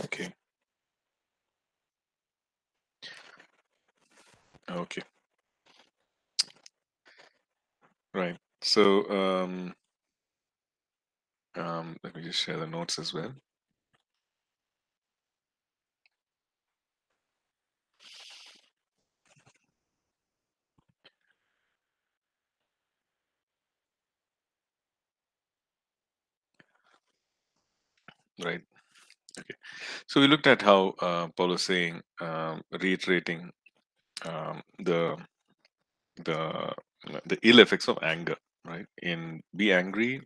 Okay. Right. So let me just share the notes as well. Right. Okay. So we looked at how Paul is saying, reiterating the ill effects of anger, right? In be angry,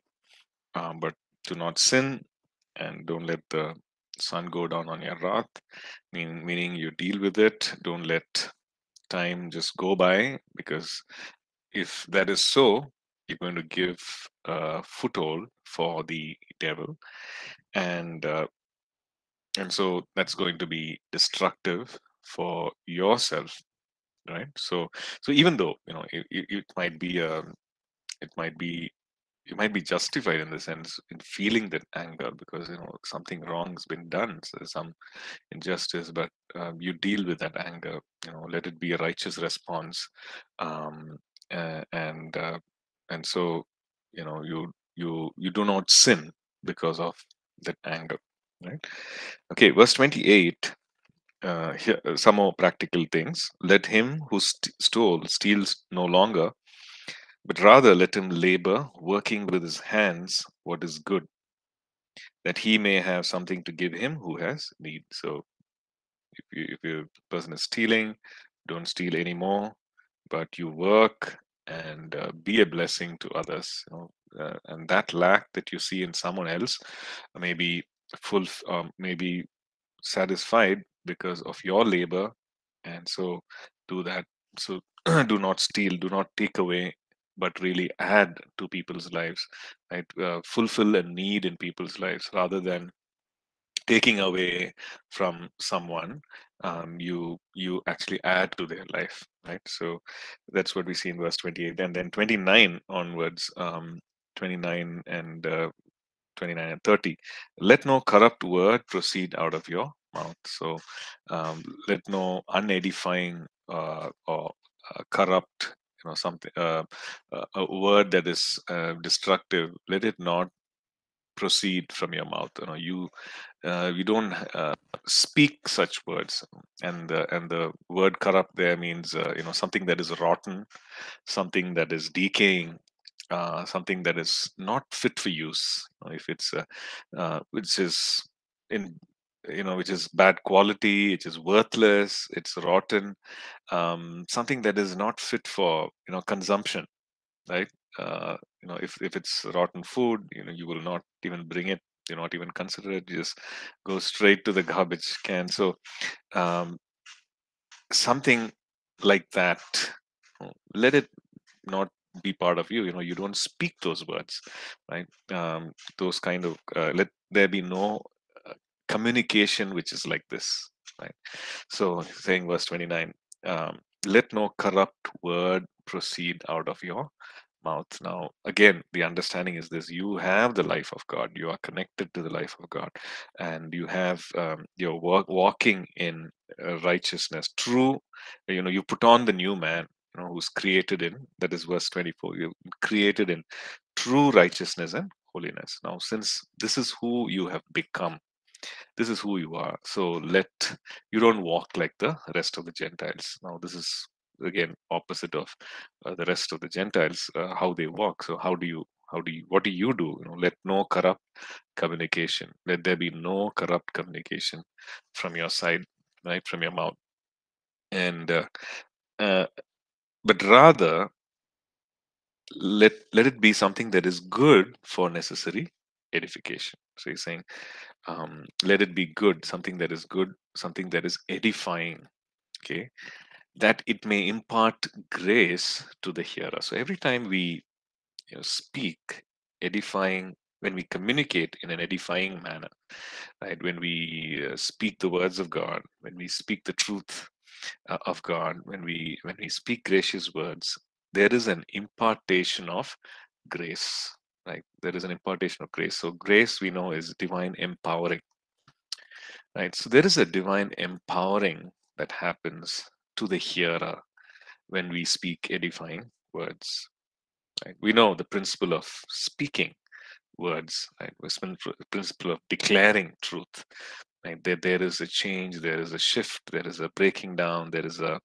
but do not sin, and don't let the sun go down on your wrath. Meaning you deal with it. Don't let time just go by, because if that is so, you're going to give a foothold for the devil, and so that's going to be destructive for yourself. Right. So even though it might be justified in the sense in feeling that anger, because something wrong has been done, so some injustice, but you deal with that anger. Let it be a righteous response, and so you do not sin because of that anger. Right. Okay. Verse 28. Here some more practical things. Let him who steals no longer, but rather let him labor, working with his hands what is good, that he may have something to give him who has need. So if your person is stealing, don't steal anymore, but you work and be a blessing to others. And that lack that you see in someone else may be satisfied because of your labor, and so do that. So do not steal, do not take away, but really add to people's lives, right? Fulfill a need in people's lives rather than taking away from someone. You actually add to their life, right? So that's what we see in verse 28, and then 29 onwards, 29 and 30. Let no corrupt word proceed out of your mouth. So let no unedifying or corrupt, something, a word that is destructive, let it not proceed from your mouth. You don't speak such words, and the word corrupt there means something that is rotten, something that is decaying, something that is not fit for use. If it's which is in which is bad quality, it is worthless, it's rotten, something that is not fit for consumption, right? If it's rotten food, you will not even bring it, you're not even consider it, you just go straight to the garbage can. So something like that, let it not be part of you. You don't speak those words, right? Those kind of let there be no communication which is like this, right? So saying verse 29, let no corrupt word proceed out of your mouth. Now again, the understanding is this: you have the life of God, you are connected to the life of God, and you have your work walking in righteousness, true. You put on the new man, who's created in, that is verse 24, you're created in true righteousness and holiness. Now, since this is who you have become, this is who you are, so you don't walk like the rest of the Gentiles. Now, this is again opposite of the rest of the Gentiles, how they walk. So what do you do? Let no corrupt communication, let there be no corrupt communication from your side, right, from your mouth, and but rather, let it be something that is good for necessary edification. So he's saying, let it be good, something that is edifying, okay, that it may impart grace to the hearer. So every time we speak, edifying, when we communicate in an edifying manner, right? When we speak the words of God, when we speak the truth of God, when we speak gracious words, there is an impartation of grace, right? There is an impartation of grace. So grace, we know, is divine empowering, right? So there is a divine empowering that happens to the hearer when we speak edifying words, right? We know the principle of speaking words, right? The principle of declaring truth, right? There is a change, there is a shift, there is a breaking down, there is a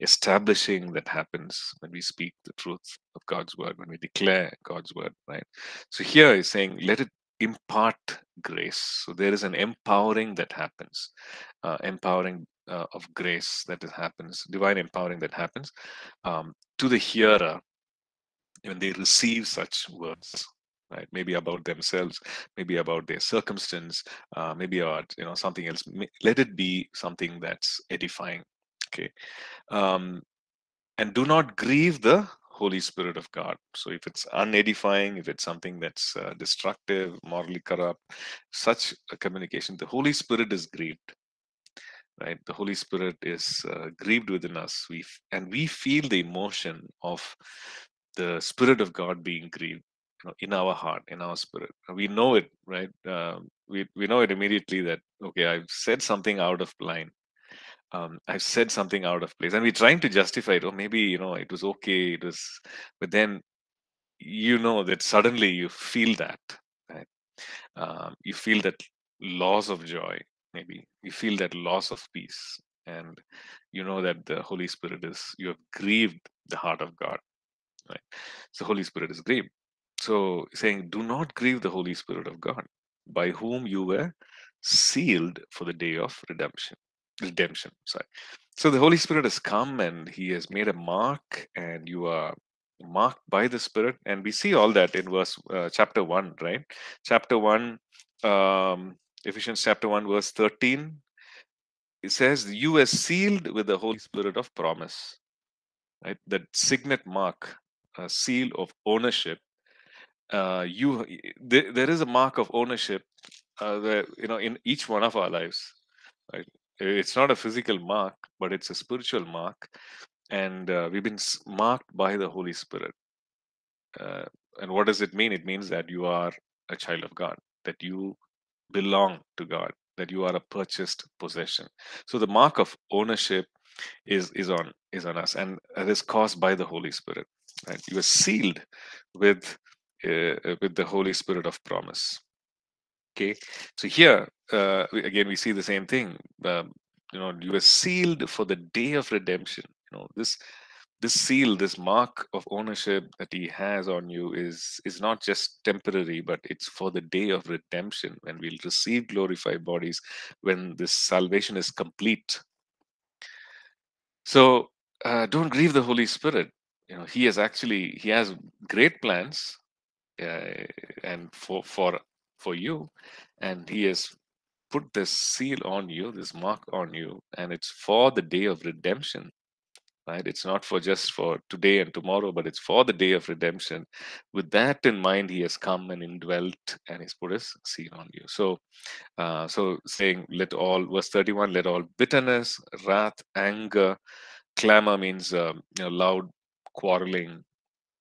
establishing that happens when we speak the truth of God's word, when we declare God's word, right? So here he's saying, let it impart grace. So there is an empowering that happens, of grace that happens, divine empowering that happens to the hearer when they receive such words, right? Maybe about themselves, maybe about their circumstance, maybe about, you know, something else. Let it be something that's edifying, okay? And do not grieve the Holy Spirit of God. So if it's unedifying, if it's something that's destructive, morally corrupt, such a communication, the Holy Spirit is grieved, right? The Holy Spirit is grieved within us. We feel the emotion of the Spirit of God being grieved, you know, in our heart, in our spirit. We know it, right? We know it immediately that, okay, I've said something out of line. I've said something out of place, and we're trying to justify it. Or maybe, you know, it was okay. It was, but then, you know, that suddenly you feel that, right? You feel that loss of joy. Maybe you feel that loss of peace, and you know that the Holy Spirit is. You have grieved the heart of God, right? So Holy Spirit is grieved. So saying, do not grieve the Holy Spirit of God, by whom you were sealed for the day of redemption. So the Holy Spirit has come and he has made a mark, and you are marked by the Spirit. And we see all that in verse chapter 1, right? Chapter 1, Ephesians chapter 1, verse 13. It says, you were sealed with the Holy Spirit of promise, right? That signet mark, a seal of ownership. There is a mark of ownership, that, you know, in each one of our lives, right? It's not a physical mark, but it's a spiritual mark, and we've been marked by the Holy Spirit. And what does it mean? It means that you are a child of God, that you belong to God, that you are a purchased possession. So the mark of ownership is on us, and it is caused by the Holy Spirit. Right? You are sealed with the Holy Spirit of promise. Okay, so here again we see the same thing. You know, you were sealed for the day of redemption. You know, this seal, this mark of ownership that he has on you is not just temporary, but it's for the day of redemption, when we'll receive glorified bodies, when this salvation is complete. So don't grieve the Holy Spirit. You know, he has great plans, and for you, and he has put this seal on you, this mark on you, and it's for the day of redemption, right? It's not for just for today and tomorrow, but it's for the day of redemption. With that in mind, he has come and indwelt, and he's put his seal on you. So so saying, let all, verse 31, let all bitterness, wrath, anger, clamor means you know, loud quarreling,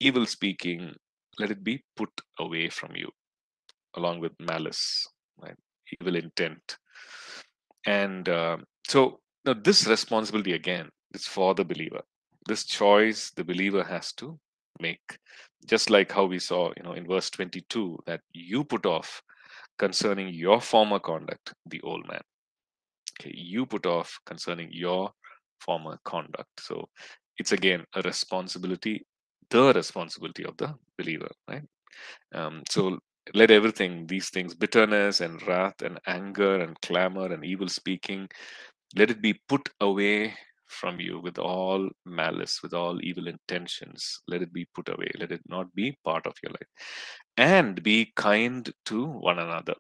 evil speaking, let it be put away from you, along with malice, right? Evil intent. And so now this responsibility, again, is for the believer. This choice the believer has to make, just like how we saw, you know, in verse 22, that you put off concerning your former conduct the old man. Okay, you put off concerning your former conduct. So it's again a responsibility, the responsibility of the believer, right? So let everything, these things, bitterness and wrath and anger and clamor and evil speaking, let it be put away from you, with all malice, with all evil intentions. Let it be put away. Let it not be part of your life. And be kind to one another,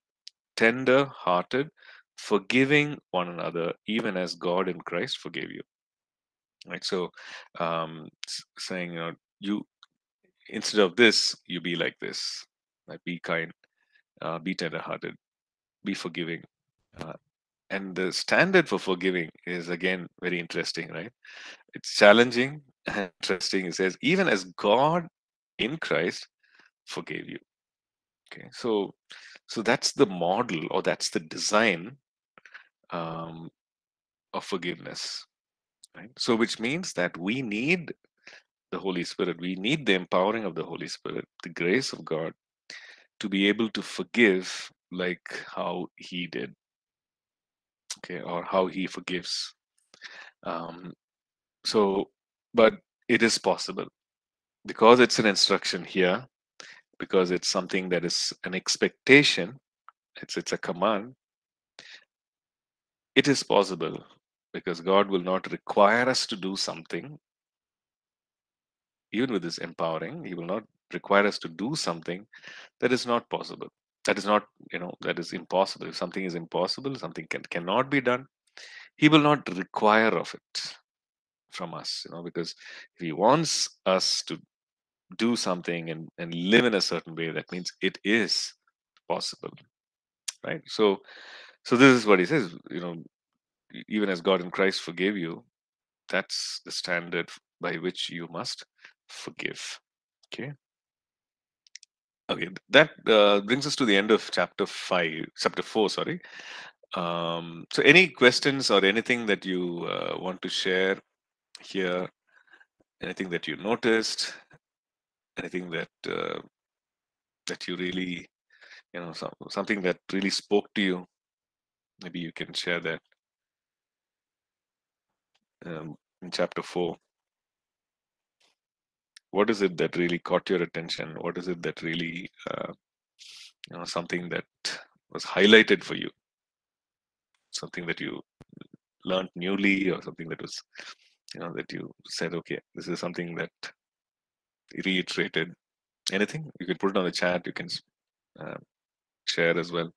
tender-hearted, forgiving one another, even as God in Christ forgave you. Right? So, saying, you know, you, instead of this, you be like this. Like, be kind, be tender-hearted, be forgiving. And the standard for forgiving is, again, very interesting, right? It's challenging and interesting. It says, even as God in Christ forgave you. Okay, so that's the model, or that's the design of forgiveness. Right? So which means that we need the Holy Spirit. We need the empowering of the Holy Spirit, the grace of God, to be able to forgive like how he did, okay, or how he forgives. But it is possible because it's an instruction here, because it's something that is an expectation, it's a command. It is possible because God will not require us to do something. Even with this empowering, he will not require us to do something that is not possible. That is not, that is impossible. If something is impossible, something cannot be done, he will not require of it from us, because if he wants us to do something and live in a certain way, that means it is possible, right? So this is what he says, even as God in Christ forgave you, that's the standard by which you must forgive. Okay, that brings us to the end of chapter 4, sorry. So any questions or anything that you want to share here, anything that you noticed, anything that that you really, something that really spoke to you, maybe you can share that in chapter 4. What is it that really caught your attention? What is it that really, something that was highlighted for you? Something that you learned newly, or something that was, that you said, okay, this is something that reiterated. Anything? You can put it on the chat. You can share as well.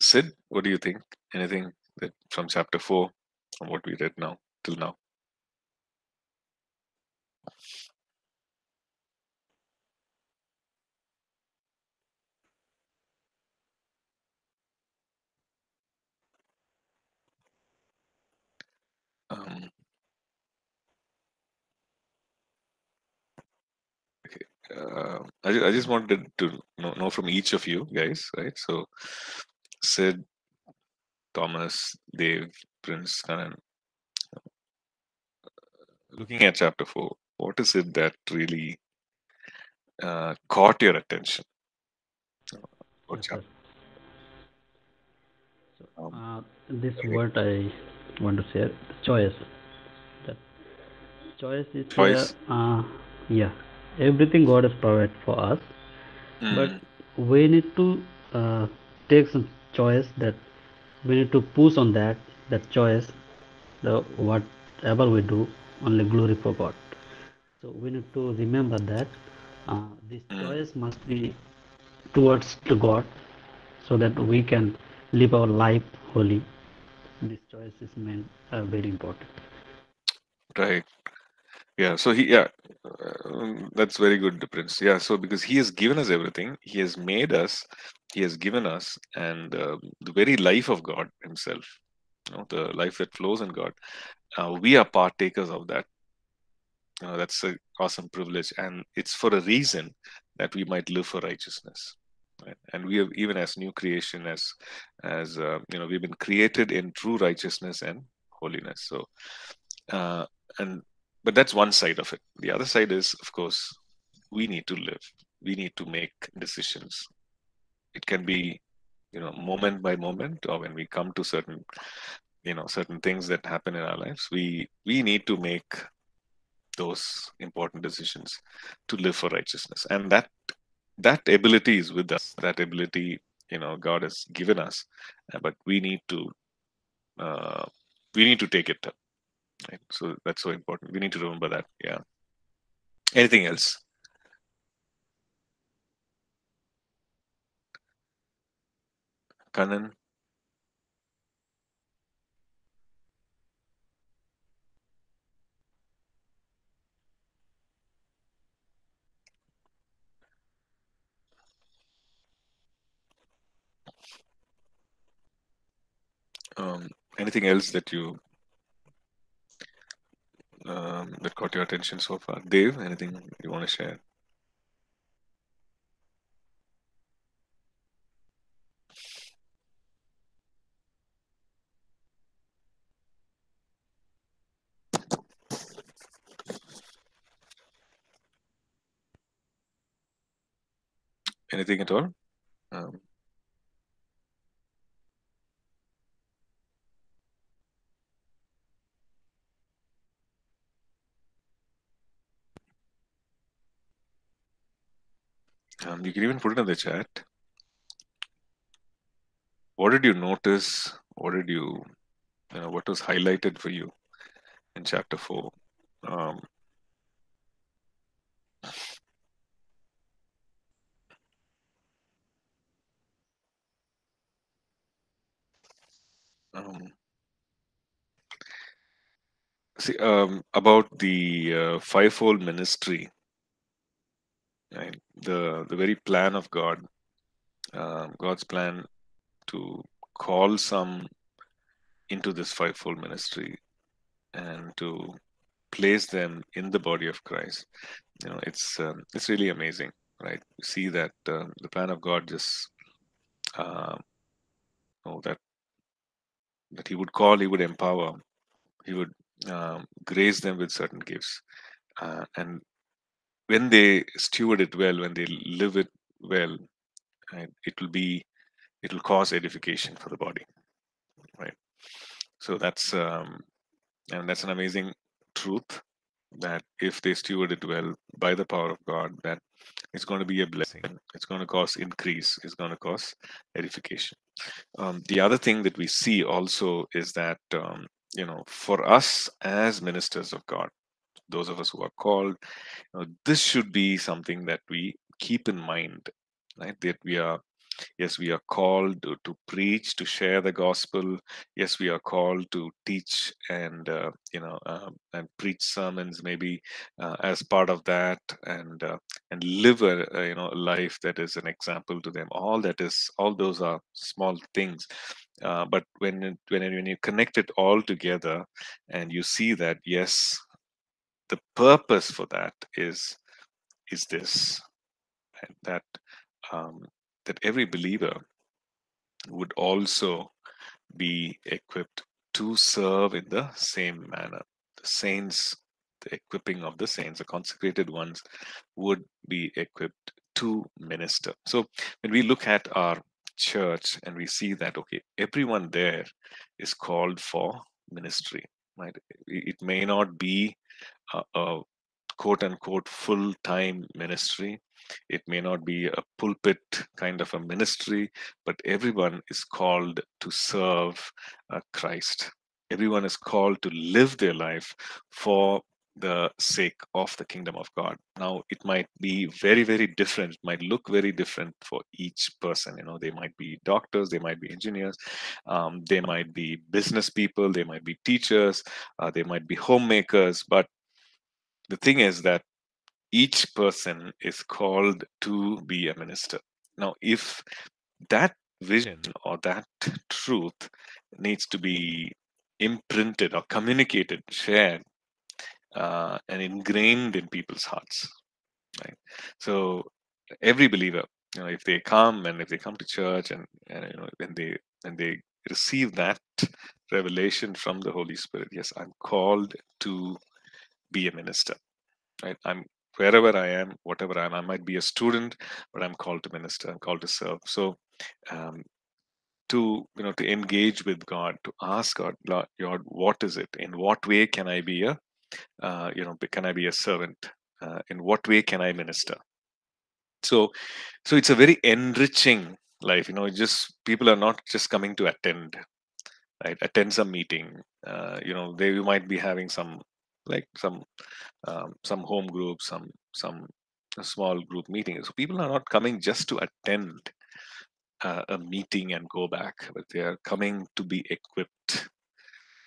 Sid, what do you think? Anything that from chapter 4, from what we read now? Till now. I just wanted to know from each of you guys, right? So Sid, Thomas, Dave, Prince, Kanan, looking at chapter 4, what is it that really caught your attention? This word I want to share, choice. That choice is choice. Everything God has provided for us, but we need to take some choice. That we need to push on that choice. Whatever we do, only glory for God. So we need to remember that this choice must be towards to God, so that we can live our life holy. This choice is very important. Right. Yeah, so that's very good, Prince. Yeah, so because he has given us everything, he has made us, he has given us, and the very life of God himself, the life that flows in God, we are partakers of that. That's an awesome privilege, and it's for a reason that we might live for righteousness. Right? And we have, even as new creation, as we've been created in true righteousness and holiness. So, but that's one side of it. The other side is, of course, we need to live. We need to make decisions. It can be, moment by moment, or when we come to certain, certain things that happen in our lives, we need to make those important decisions to live for righteousness. And that ability is with us. That ability, God has given us, but we need to take it up. Right. So that's so important. We need to remember that. Yeah. Anything else? Kanan? Anything else that you that caught your attention so far? Dave, anything you want to share? anything at all. You can even put it in the chat. What did you notice? What did you, what was highlighted for you in chapter 4? See, about the fivefold ministry, right? The very plan of God, God's plan to call some into this fivefold ministry and to place them in the body of Christ. It's really amazing, right? You see that the plan of God just that he would call, he would empower, he would grace them with certain gifts, and when they steward it well, when they live it well, right, it will cause edification for the body, right? So that's and that's an amazing truth, that if they steward it well by the power of God, that it's going to be a blessing. It's going to cause increase. It's going to cause edification. The other thing that we see also is that for us as ministers of God, those of us who are called, this should be something that we keep in mind, right? That we are, yes, we are called to preach, to share the gospel. Yes, we are called to teach and preach sermons, maybe as part of that, and live a life that is an example to them. All those are small things, but when you connect it all together, and you see that yes, the purpose for that is this, and that. That every believer would also be equipped to serve in the same manner. The saints, the equipping of the saints, the consecrated ones, would be equipped to minister. So when we look at our church and we see that, okay, everyone there is called for ministry, right? It may not be a quote-unquote full-time ministry. It may not be a pulpit kind of a ministry, but everyone is called to serve Christ. Everyone is called to live their life for the sake of the kingdom of God. Now, it might be very, very different. It might look very different for each person. They might be doctors, they might be engineers, they might be business people, they might be teachers, they might be homemakers. But the thing is that each person is called to be a minister. Now, if that vision or that truth needs to be imprinted or communicated, shared, and ingrained in people's hearts, right? So every believer, if they come to church and when they receive that revelation from the Holy Spirit, yes, I'm called to be a minister, right? Wherever I am, whatever I am, I might be a student, but I'm called to minister. I'm called to serve. So, to engage with God, to ask God, Lord, what is it? In what way can I be a, can I be a servant? In what way can I minister? So it's a very enriching life. Just people are not just coming to attend, right? Attend some meeting. They might be having some, like some home group, some small group meetings. So people are not coming just to attend a meeting and go back, but they are coming to be equipped,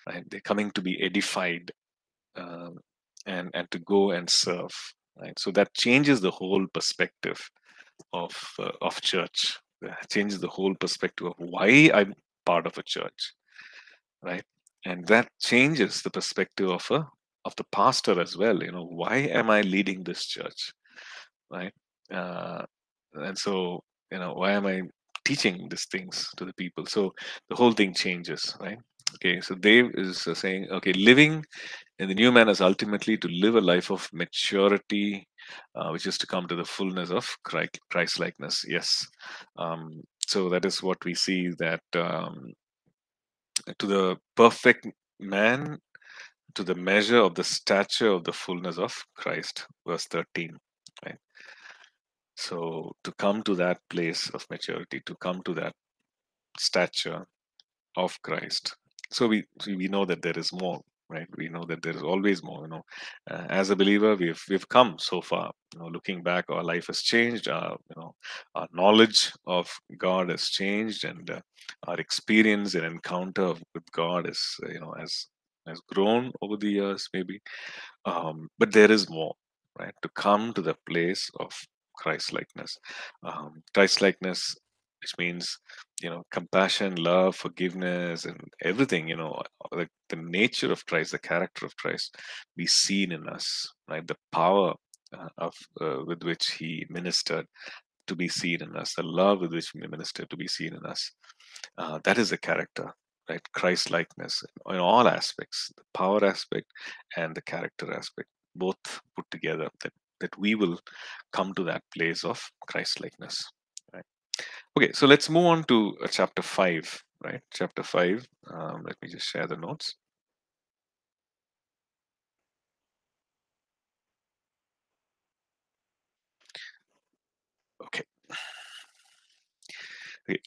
right? They're coming to be edified, and to go and serve, right? So that changes the whole perspective of church. That changes the whole perspective of why I'm part of a church, right? And that changes the perspective of the pastor as well. Why am I leading this church, right? And so, why am I teaching these things to the people? So the whole thing changes, right? Okay, so Dave is saying, okay, living in the new man is ultimately to live a life of maturity, which is to come to the fullness of Christ-likeness. Yes. So that is what we see, that to the perfect man, to the measure of the stature of the fullness of Christ, verse 13. Right? So to come to that place of maturity, to come to that stature of Christ. So we know that there is more, right? We know that there is always more. You know, as a believer, we've come so far. You know, looking back, our life has changed. Our knowledge of God has changed, and our experience and encounter with God is, has grown over the years, maybe. But there is more, right? To come to the place of Christ-likeness. Christ-likeness, which means, compassion, love, forgiveness, and everything, like the nature of Christ, the character of Christ be seen in us, right? The power with which he ministered to be seen in us, the love with which he ministered to be seen in us. That is the character, right? Christ-likeness in all aspects, the power aspect and the character aspect, both put together, that we will come to that place of Christ-likeness. Okay, so let's move on to chapter 5, right? Chapter 5, let me just share the notes. Okay,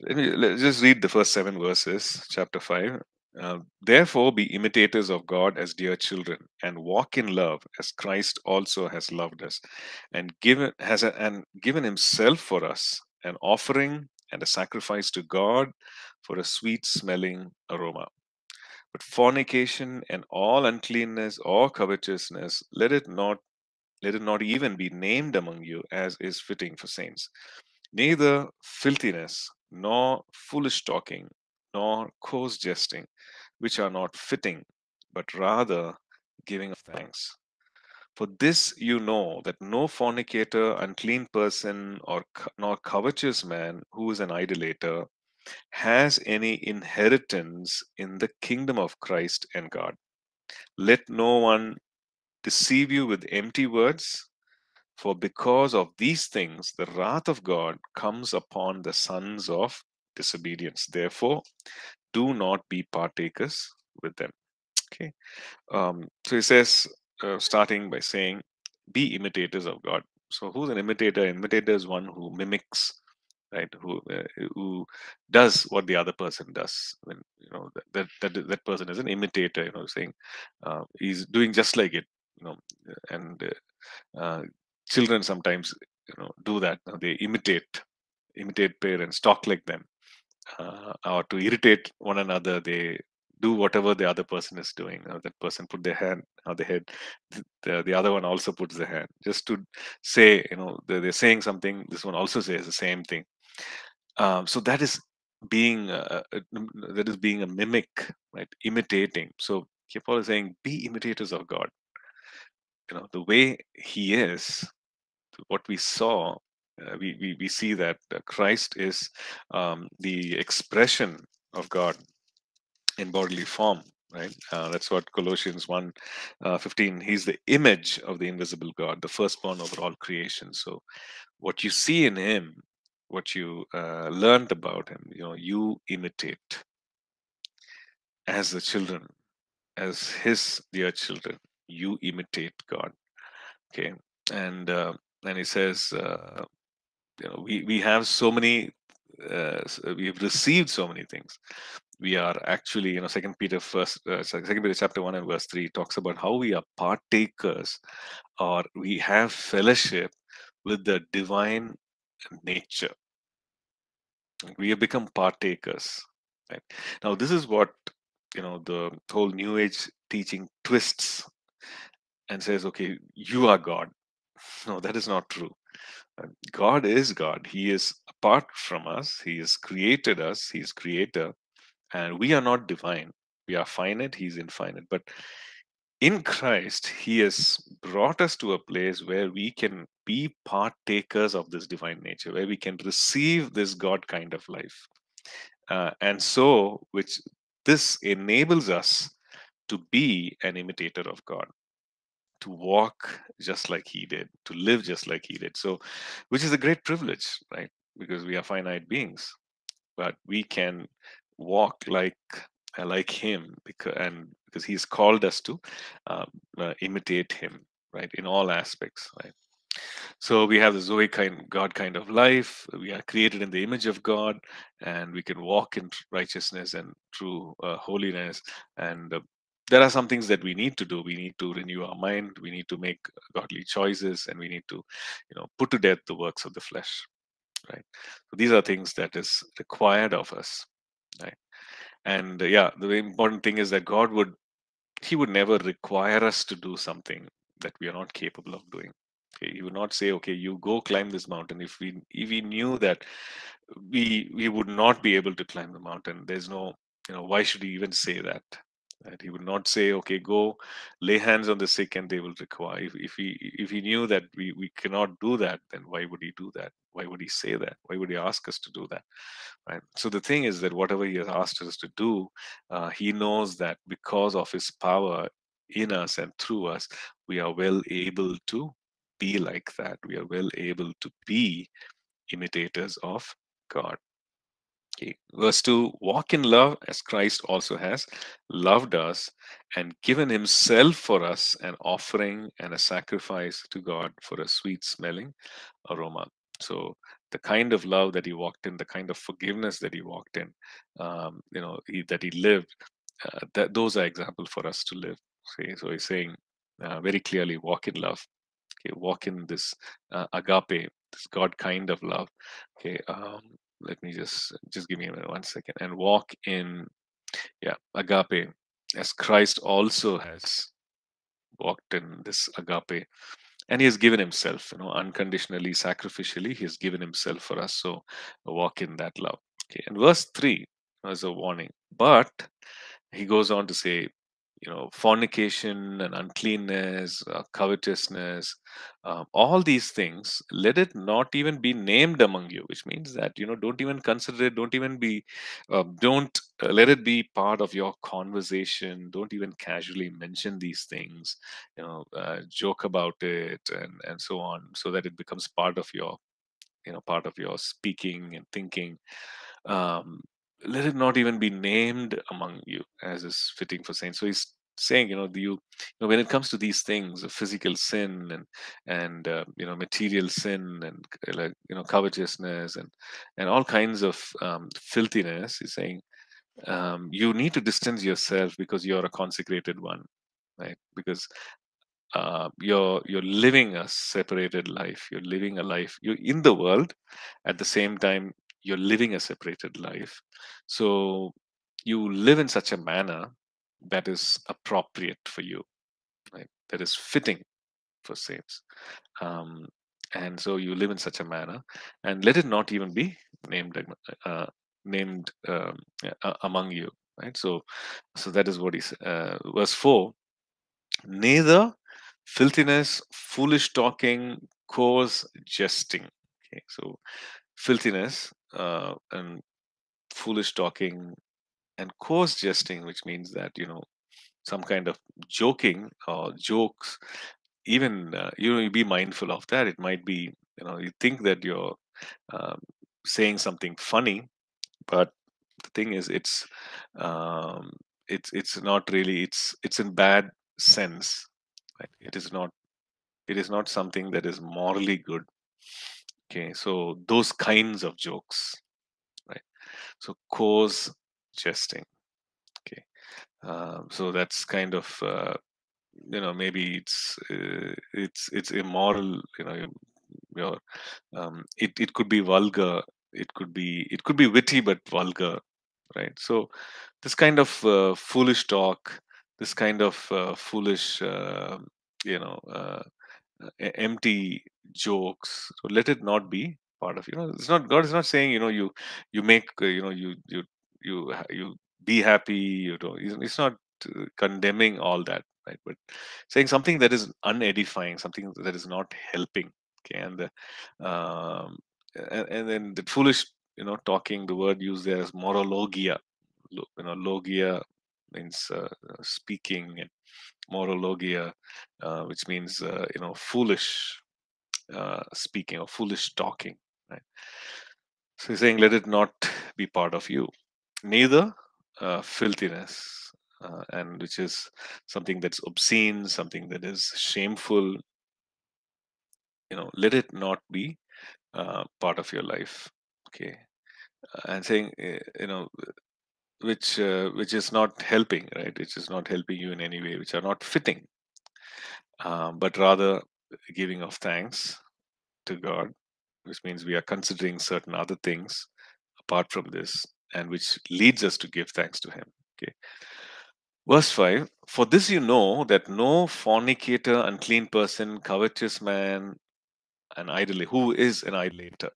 let's just read the first 7 verses, chapter 5. Therefore, be imitators of God as dear children, and walk in love as Christ also has loved us, and given himself for us, an offering and a sacrifice to God for a sweet-smelling aroma. But fornication and all uncleanness or covetousness, let it not even be named among you, as is fitting for saints. Neither filthiness, nor foolish talking, nor coarse jesting, which are not fitting, but rather giving of thanks. For this you know, that no fornicator, unclean person, nor covetous man who is an idolater has any inheritance in the kingdom of Christ and God. Let no one deceive you with empty words, for because of these things the wrath of God comes upon the sons of disobedience. Therefore, do not be partakers with them. Okay. So he says, starting by saying, be imitators of God. So who's an imitator? An imitator is one who mimics, right? Who does what the other person does. When that person is an imitator, saying he's doing just like it, and children sometimes do that. They imitate parents, talk like them, or to irritate one another, they do whatever the other person is doing. That person put their hand on the head, the other one also puts their hand. Just to say, they're saying something, this one also says the same thing. So that is being a mimic, right? Imitating. So Paul is saying, be imitators of God. The way he is, what we saw, we see that Christ is the expression of God in bodily form, right? That's what Colossians 1:15. He's the image of the invisible God, the firstborn over all creation. So what you see in him, what you learned about him, you imitate as the children, as his dear children. You imitate God. Okay, and he says, we have so many. We have received so many things. We are actually, 2 Peter chapter 1 and verse 3 talks about how we are partakers, or we have fellowship with the divine nature. We have become partakers. Right? Now, this is what, the whole New Age teaching twists and says, okay, you are God. No, that is not true. God is God. He is apart from us. He has created us. He is creator. And we are not divine. We are finite. He is infinite. But in Christ, he has brought us to a place where we can be partakers of this divine nature, where we can receive this God kind of life. And so, which This enables us to be an imitator of God, to walk just like he did, to live just like he did. So, which is a great privilege, right? Because we are finite beings, but we can walk like him because he's called us to imitate him, right? In all aspects, right? So we have the Zoe kind, God kind of life. We are created in the image of God, and we can walk in righteousness and true holiness. And there are some things that we need to do. We need to renew our mind. We need to make godly choices, and we need to, put to death the works of the flesh, right? So these are things that is required of us, right? And the important thing is that God would never require us to do something that we are not capable of doing. He would not say, okay, you go climb this mountain. If we knew that we would not be able to climb the mountain, there's no, why should he even say that? Right? He would not say, okay, go lay hands on the sick and they will require. If he knew that we cannot do that, then why would he do that? Why would he say that? Why would he ask us to do that? Right? So the thing is that whatever he has asked us to do, he knows that because of his power in us and through us, we are well able to be like that. We are well able to be imitators of God. Okay. Verse 2, walk in love as Christ also has loved us and given himself for us, an offering and a sacrifice to God for a sweet-smelling aroma. So the kind of love that he walked in, the kind of forgiveness that he walked in, that he lived, those are examples for us to live. Okay. So he's saying very clearly, walk in love. Okay, walk in this agape, this God kind of love. Okay, let me just give me one second. And walk in, agape, as Christ also has walked in this agape, and he has given himself, unconditionally, sacrificially, he has given himself for us. So walk in that love. Okay, and verse 3 was a warning, but he goes on to say, fornication and uncleanness, covetousness, all these things, let it not even be named among you, which means that, don't even consider it, don't even be, let it be part of your conversation. Don't even casually mention these things, joke about it and so on, so that it becomes part of your, part of your speaking and thinking. Let it not even be named among you, as is fitting for saints. So he's saying, when it comes to these things, physical sin and material sin and covetousness and all kinds of filthiness, he's saying you need to distance yourself because you're a consecrated one, right? Because you're living a separated life. You're living a life. You're in the world at the same time. You're living a separated life. So you live in such a manner that is appropriate for you, right? That is fitting for saints. And so you live in such a manner, and let it not even be named among you, right? So that is what he's, verse 4, neither filthiness, foolish talking, coarse jesting. Okay, so filthiness, and foolish talking and coarse jesting, which means that, some kind of joking or jokes, even, you be mindful of that. It might be, you think that you're saying something funny, but the thing is, it's not really, it's in bad sense, right? It is not something that is morally good. Okay, so those kinds of jokes, right? So coarse jesting. Okay, so that's kind of maybe it's immoral. It could be vulgar. It could be witty but vulgar, right? So this kind of foolish talk, this kind of foolish empty jokes, so let it not be part of it's not, God is not saying you make you be happy, it's not condemning all that, right? But saying something that is unedifying, something that is not helping. Okay, and then the foolish talking, the word used there is morologia, logia means speaking, and morologia, which means foolish speaking or foolish talking, right? So he's saying, let it not be part of you. Neither filthiness, and which is something that's obscene, something that is shameful. Let it not be part of your life. Okay, and saying, which is not helping, right? Which is not helping you in any way, which are not fitting, but rather giving of thanks to God, which means we are considering certain other things apart from this, and which leads us to give thanks to Him. Okay. Verse 5, for this you know that no fornicator, unclean person, covetous man, an idolater, who is an idolater.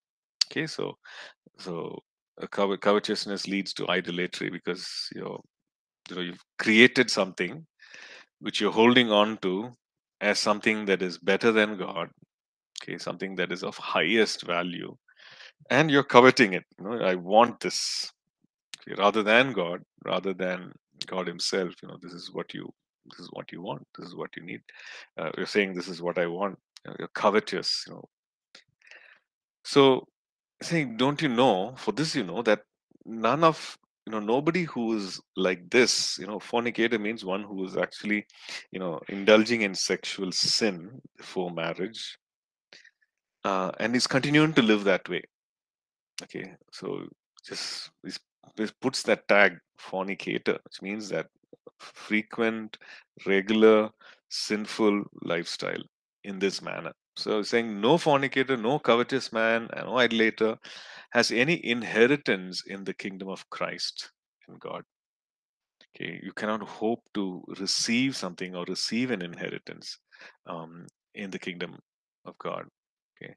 Okay, so covetousness leads to idolatry, because you've created something which you're holding on to as something that is better than God, okay, something that is of highest value, and you're coveting it. I want this, okay, rather than God, rather than God Himself. This is what you want. This is what you need. You're saying, this is what I want. You're covetous. So, saying, don't you know? For this, you know that none of nobody who is like this. Fornicator means one who is actually indulging in sexual sin before marriage, and is continuing to live that way. Okay, so just this puts that tag fornicator, which means that frequent, regular, sinful lifestyle in this manner. So saying, no fornicator, no covetous man, and no idolater has any inheritance in the kingdom of Christ and God. Okay, you cannot hope to receive something or receive an inheritance in the kingdom of God. Okay,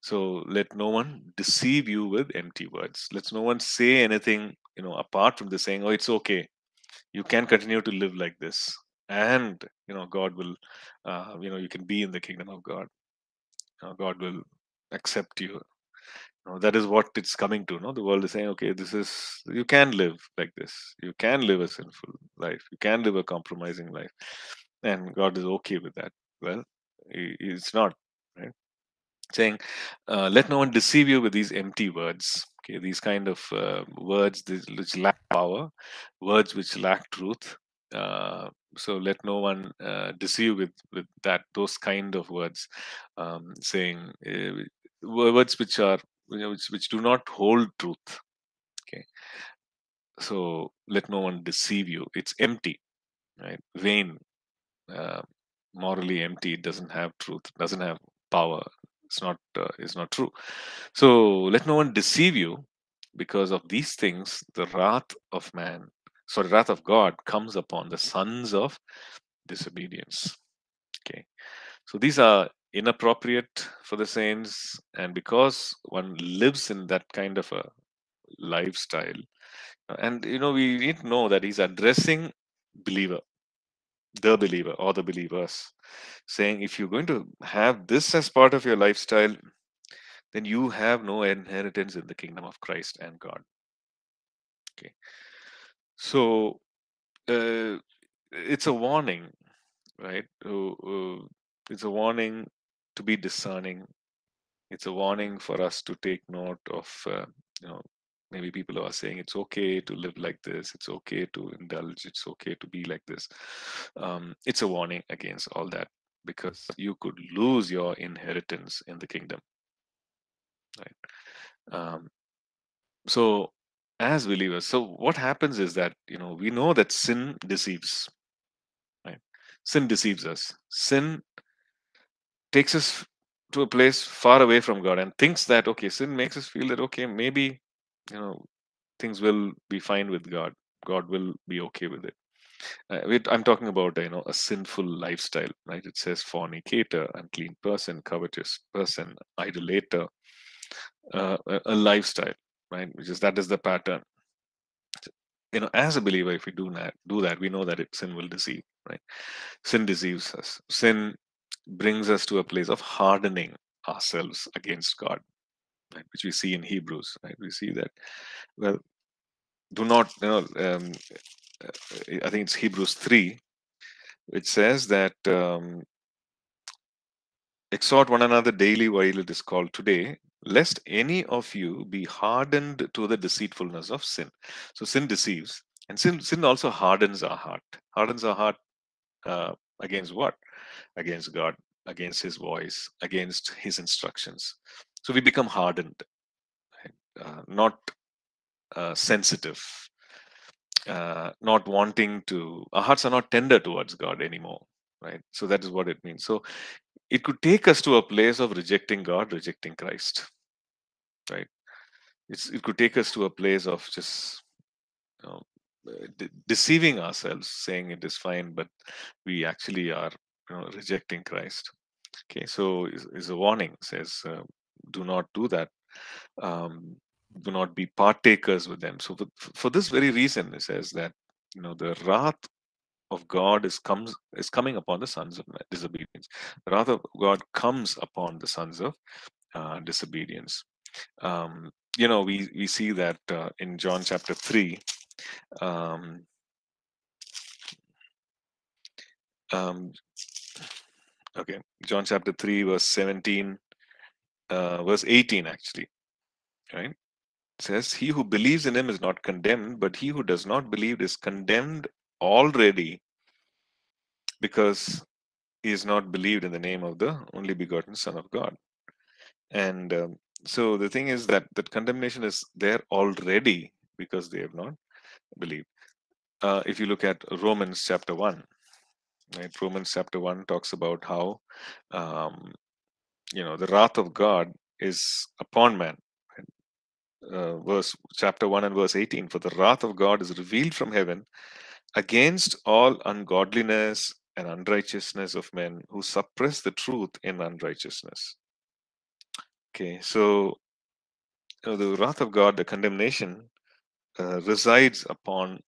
so let no one deceive you with empty words. Let no one say anything, apart from this, saying, oh, it's okay, you can continue to live like this, and God will, you can be in the kingdom of God. God will accept you. That is what it's coming to. The world is saying, okay, this is, you can live like this. You can live a sinful life. You can live a compromising life, and God is okay with that. Well, it's not, right? Saying, let no one deceive you with these empty words. Okay, these kind of words which lack power, words which lack truth. So let no one deceive you with that, those kind of words, saying words which are which do not hold truth. Okay, so let no one deceive you. It's empty, right? Vain, morally empty. It doesn't have truth. It doesn't have power. It's not true. So let no one deceive you, because of these things the wrath of God comes upon the sons of disobedience. Okay, so these are inappropriate for the saints, and because one lives in that kind of a lifestyle, and we need to know that he's addressing the believer or the believers, saying, if you're going to have this as part of your lifestyle, then you have no inheritance in the kingdom of Christ and God. Okay, so it's a warning, right? It's a warning to be discerning. It's a warning for us to take note of, maybe people who are saying it's okay to live like this, it's okay to indulge, it's okay to be like this. It's a warning against all that, because you could lose your inheritance in the kingdom. Right? So as believers, so what happens is that, we know that sin deceives. Right? Sin deceives us. Sin takes us to a place far away from God, and thinks that, okay, sin makes us feel that, okay, maybe things will be fine with God. God will be okay with it. I'm talking about, a sinful lifestyle, right? It says fornicator, unclean person, covetous person, idolater, a lifestyle, right? Which is, that is the pattern. As a believer, if we do that, we know that sin will deceive, right? Sin deceives us. Sin brings us to a place of hardening ourselves against God. Right, which we see in Hebrews, right? We see that, well, do not, I think it's Hebrews 3, which says that exhort one another daily while it is called today, lest any of you be hardened to the deceitfulness of sin. So sin deceives, and sin also hardens our heart. Hardens our heart against what? Against God, against His voice, against His instructions. So we become hardened, right? Not sensitive, not wanting to. Our hearts are not tender towards God anymore, right? So that is what it means. So it could take us to a place of rejecting God, rejecting Christ, right? It could take us to a place of just, you know, deceiving ourselves, saying it is fine, but we actually are, you know, rejecting Christ. Okay, so is a warning. It says, do not do that. Do not be partakers with them. So for this very reason, it says that, you know, the wrath of God is coming upon the sons of disobedience. The wrath of God comes upon the sons of disobedience. You know, we see that in John chapter 3. Okay, John chapter 3, verse 17, verse 18 actually, right? It says, he who believes in Him is not condemned, but he who does not believe is condemned already, because he is not believed in the name of the only begotten Son of God. And so the thing is that that condemnation is there already because they have not believed. If you look at Romans chapter 1, right? Romans chapter 1 talks about how you know, the wrath of God is upon man. Chapter 1 and verse 18, for the wrath of God is revealed from heaven against all ungodliness and unrighteousness of men who suppress the truth in unrighteousness. Okay, so the wrath of God, the condemnation, resides upon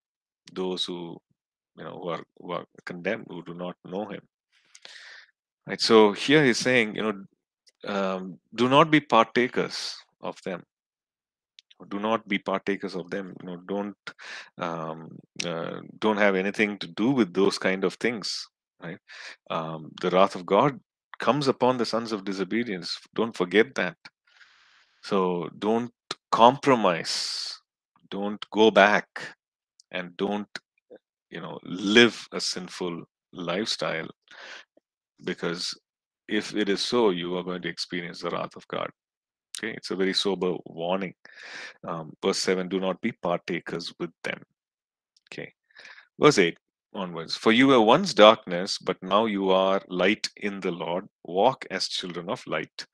those who, you know, who are condemned, who do not know Him. Right. So here he's saying, you know, do not be partakers of them. Do not be partakers of them. You know, don't have anything to do with those kind of things, right? The wrath of God comes upon the sons of disobedience. Don't forget that. So don't compromise. Don't go back, and don't, you know, live a sinful lifestyle, because if it is so, you are going to experience the wrath of God. Okay, it's a very sober warning. Verse 7, do not be partakers with them. Okay, verse 8 onwards. For you were once darkness, but now you are light in the Lord. Walk as children of light.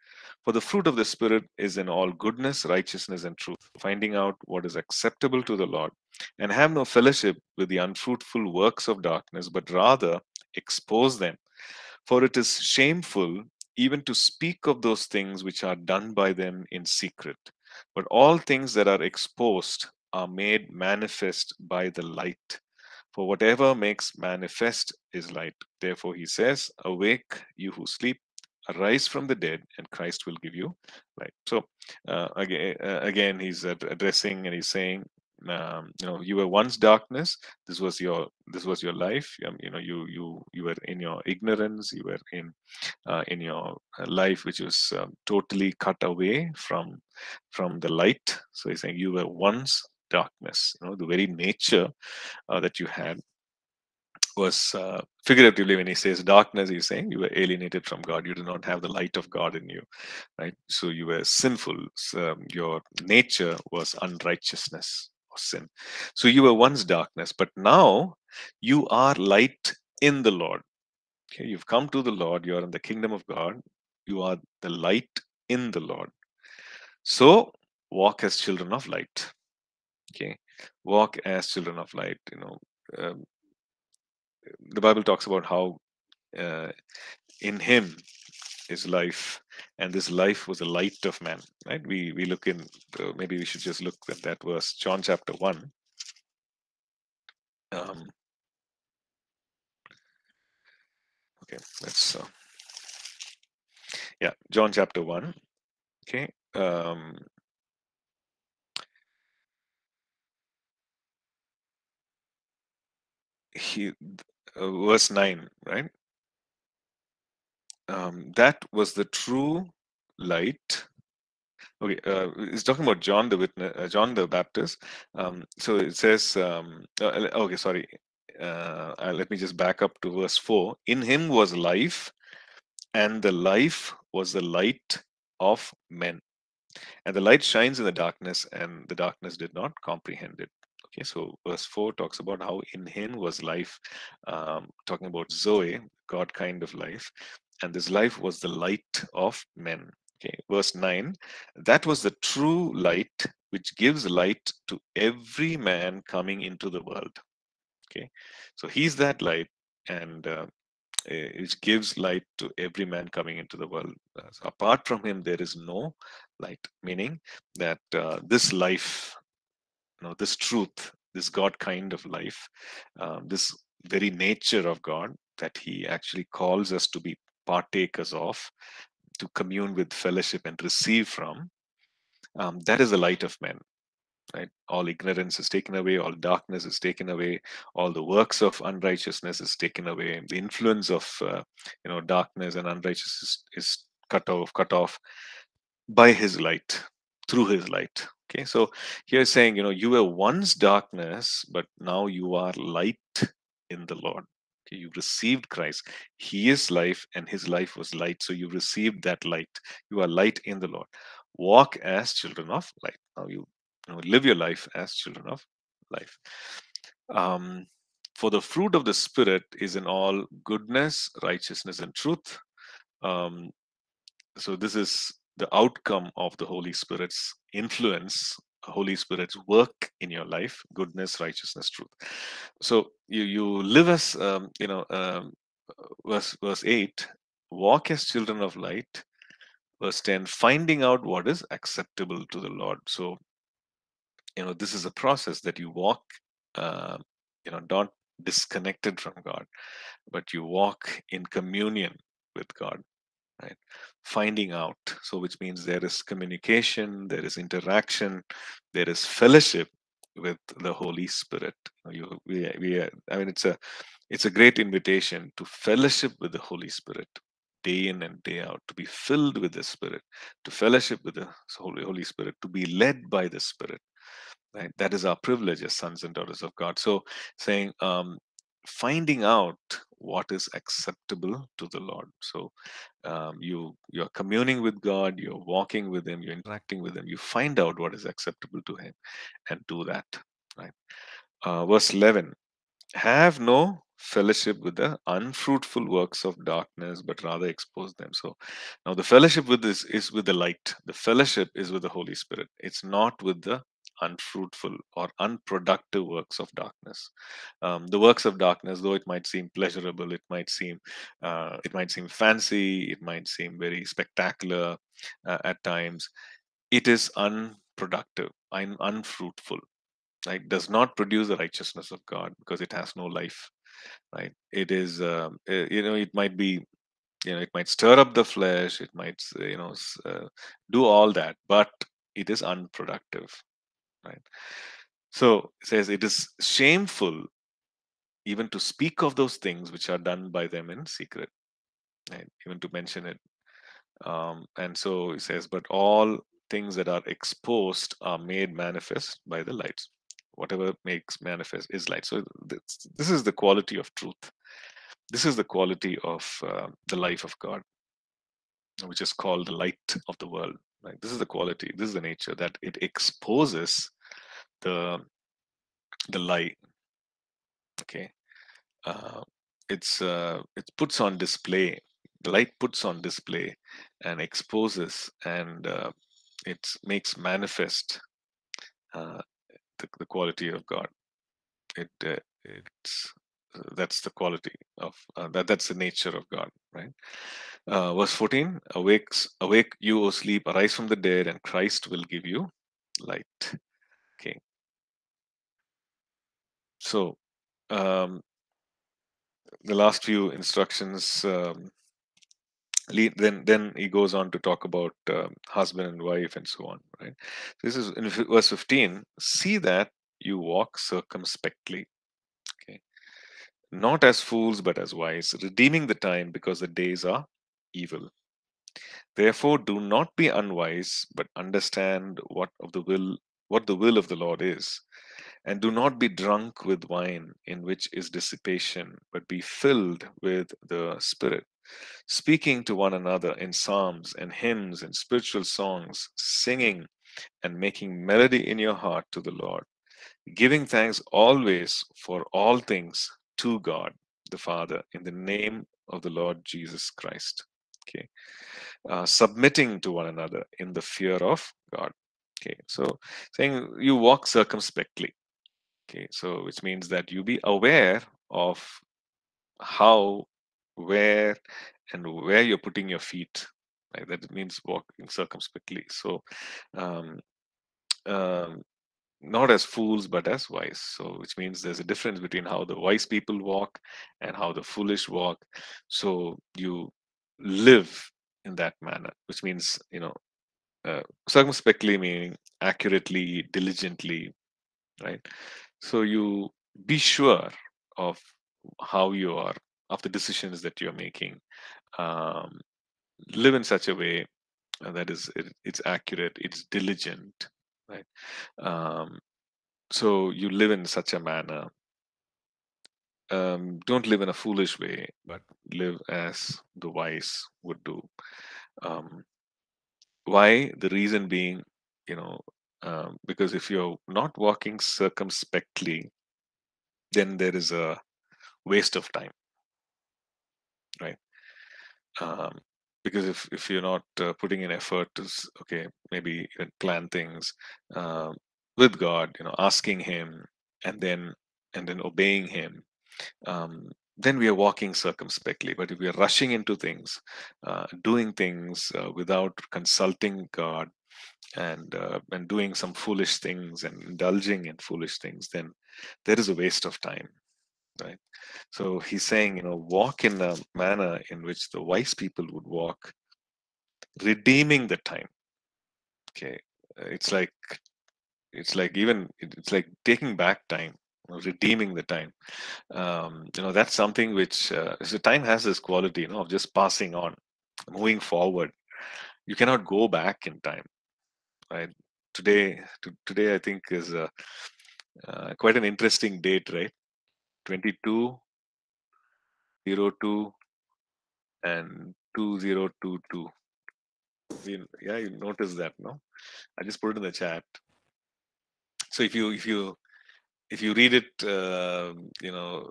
For the fruit of the Spirit is in all goodness, righteousness, and truth, finding out what is acceptable to the Lord. And have no fellowship with the unfruitful works of darkness, but rather expose them. For it is shameful even to speak of those things which are done by them in secret. But all things that are exposed are made manifest by the light. For whatever makes manifest is light. Therefore he says, awake, you who sleep, arise from the dead, and Christ will give you light. So again, he's addressing, and he's saying, you know, you were once darkness. This was your life. You know, you were in your ignorance. You were in your life, which was totally cut away from the light. So he's saying you were once darkness. You know, the very nature that you had was figuratively, when he says darkness, he's saying you were alienated from God. You did not have the light of God in you, right? So you were sinful. So your nature was unrighteousness, sin. So you were once darkness, but now you are light in the Lord. Okay, you've come to the Lord, you are in the kingdom of God, you are the light in the Lord. So walk as children of light. Okay, walk as children of light. You know, the Bible talks about how in Him is life, and this life was the light of man, right? We look in, maybe we should just look at that verse, John chapter 1. Okay, let's, yeah, John chapter 1, okay. he, verse 9, right? That was the true light. Okay, it's talking about John the Witness, John the Baptist. So it says, okay, sorry. Let me just back up to verse 4. In him was life, and the life was the light of men. And the light shines in the darkness, and the darkness did not comprehend it. Okay, so verse 4 talks about how in him was life, talking about Zoe, God kind of life, and this life was the light of men. Okay, verse 9, that was the true light which gives light to every man coming into the world. Okay, so he's that light, and which gives light to every man coming into the world. So apart from him, there is no light, meaning that this life, you know, this truth, this God kind of life, this very nature of God that he actually calls us to be partakers of, to commune with, fellowship, and receive from, that is the light of men. Right? All ignorance is taken away, all darkness is taken away, all the works of unrighteousness is taken away, the influence of you know, darkness and unrighteousness is cut off by his light, through his light. Okay, so here is saying, you know, you were once darkness, but now you are light in the Lord. Okay, you've received Christ. He is life, and his life was light. So you've received that light. You are light in the Lord. Walk as children of light. Now you know, live your life as children of life. For the fruit of the Spirit is in all goodness, righteousness, and truth. So this is the outcome of the Holy Spirit's influence, Holy Spirit's work in your life: goodness, righteousness, truth. So you live as, you know, verse 8, walk as children of light. Verse 10, finding out what is acceptable to the Lord. So, you know, this is a process that you walk, you know, not disconnected from God, but you walk in communion with God, right? Finding out. So, which means there is communication, there is interaction, there is fellowship with the Holy Spirit. I mean, it's a great invitation to fellowship with the Holy Spirit, day in and day out, to be filled with the Spirit, to fellowship with the Holy Spirit, to be led by the Spirit. Right? That is our privilege as sons and daughters of God. So saying, finding out what is acceptable to the Lord. So you're communing with God, you're walking with him, you're interacting with him, you find out what is acceptable to him and do that. Right? Verse 11, have no fellowship with the unfruitful works of darkness, but rather expose them. So now the fellowship with this is with the light. The fellowship is with the Holy Spirit. It's not with the unfruitful or unproductive works of darkness. The works of darkness, though it might seem pleasurable, it might seem fancy, it might seem very spectacular at times, it is unproductive and unfruitful. Right? It does not produce the righteousness of God because it has no life. Right? It is, you know, it might be, you know, it might stir up the flesh, it might, you know, do all that, but it is unproductive. Right? So it says it is shameful even to speak of those things which are done by them in secret, right? Even to mention it. And so it says, but all things that are exposed are made manifest by the lights. Whatever makes manifest is light. So this is the quality of truth. This is the quality of the life of God, which is called the light of the world. Like, this is the quality, this is the nature, that it exposes the lie. Okay, it puts on display. The light puts on display and exposes, and it makes manifest the quality of God. That's the quality of that's the nature of God, right? Verse 14, awake you, O sleep, arise from the dead, and Christ will give you light. Okay. So the last few instructions, then he goes on to talk about husband and wife and so on, right? This is in verse 15, see that you walk circumspectly. not as fools but as wise, redeeming the time because the days are evil. Therefore, do not be unwise, but understand what the will of the Lord is. And do not be drunk with wine, in which is dissipation, but be filled with the Spirit, speaking to one another in psalms and hymns and spiritual songs, singing and making melody in your heart to the Lord, giving thanks always for all things to God the Father, in the name of the Lord Jesus Christ. Okay, submitting to one another in the fear of God. Okay, so saying you walk circumspectly. Okay, so which means that you be aware of how, where, and where you're putting your feet. Right? That means walking circumspectly. So, not as fools but as wise. So, which means there's a difference between how the wise people walk and how the foolish walk. So you live in that manner, which means, you know, circumspectly meaning accurately, diligently, right? So you be sure of how you are, of the decisions that you're making. Live in such a way that is it's accurate, it's diligent, right? So you live in such a manner. Don't live in a foolish way, but live as the wise would do. Why? The reason being, you know, because if you're not walking circumspectly, then there is a waste of time, right? Because if you're not putting in effort to, okay, maybe plan things with God, you know, asking Him and then obeying Him, then we are walking circumspectly. But if we are rushing into things, doing things without consulting God, and doing some foolish things and indulging in foolish things, then there is a waste of time, right? So he's saying, you know, walk in a manner in which the wise people would walk, redeeming the time. Okay, it's like taking back time, redeeming the time. You know, that's something which so time has this quality, you know, of just passing on, moving forward. You cannot go back in time, right? Today I think is quite an interesting date, right? 22/02 and 2022. Yeah, you notice that, no? I just put it in the chat. So if you read it, you know,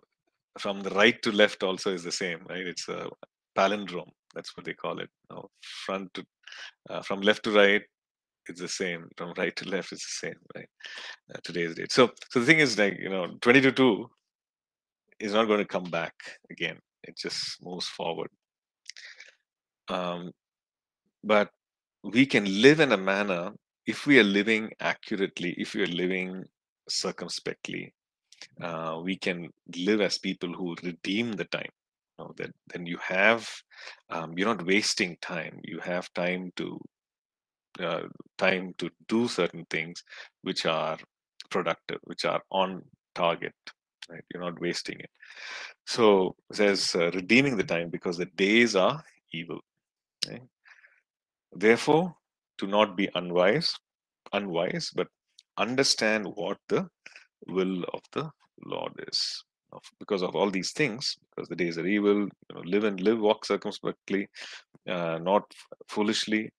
from the right to left also is the same, right? It's a palindrome. That's what they call it. No, from left to right, it's the same. From right to left, it's the same, right? Today's date. So the thing is, like, you know, 22/2 is not going to come back again. It just moves forward. But we can live in a manner, if we are living accurately, if we are living circumspectly, we can live as people who redeem the time. You know, that then you have, you're not wasting time. You have time to do certain things which are productive, which are on target. Right? You're not wasting it. So it says, redeeming the time because the days are evil. Okay? Therefore, do not be unwise, but understand what the will of the Lord is. Because of all these things, because the days are evil, you know, walk circumspectly, not foolishly.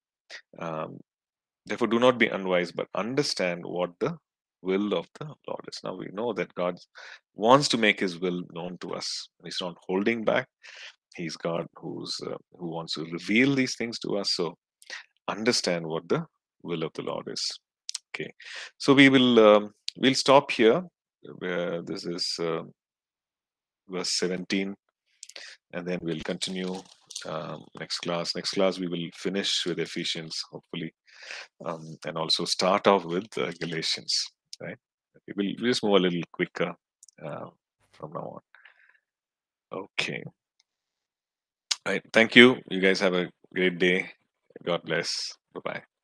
Therefore, do not be unwise, but understand what the will of the Lord is. Now we know that God wants to make His will known to us. He's not holding back. He's God who wants to reveal these things to us. So understand what the will of the Lord is. Okay, so we'll stop here. Where this is verse 17, and then we'll continue next class. Next class, we will finish with Ephesians, hopefully, and also start off with Galatians. Right? Okay, we'll just move a little quicker from now on. Okay. All right. Thank you. You guys have a great day. God bless. Bye bye.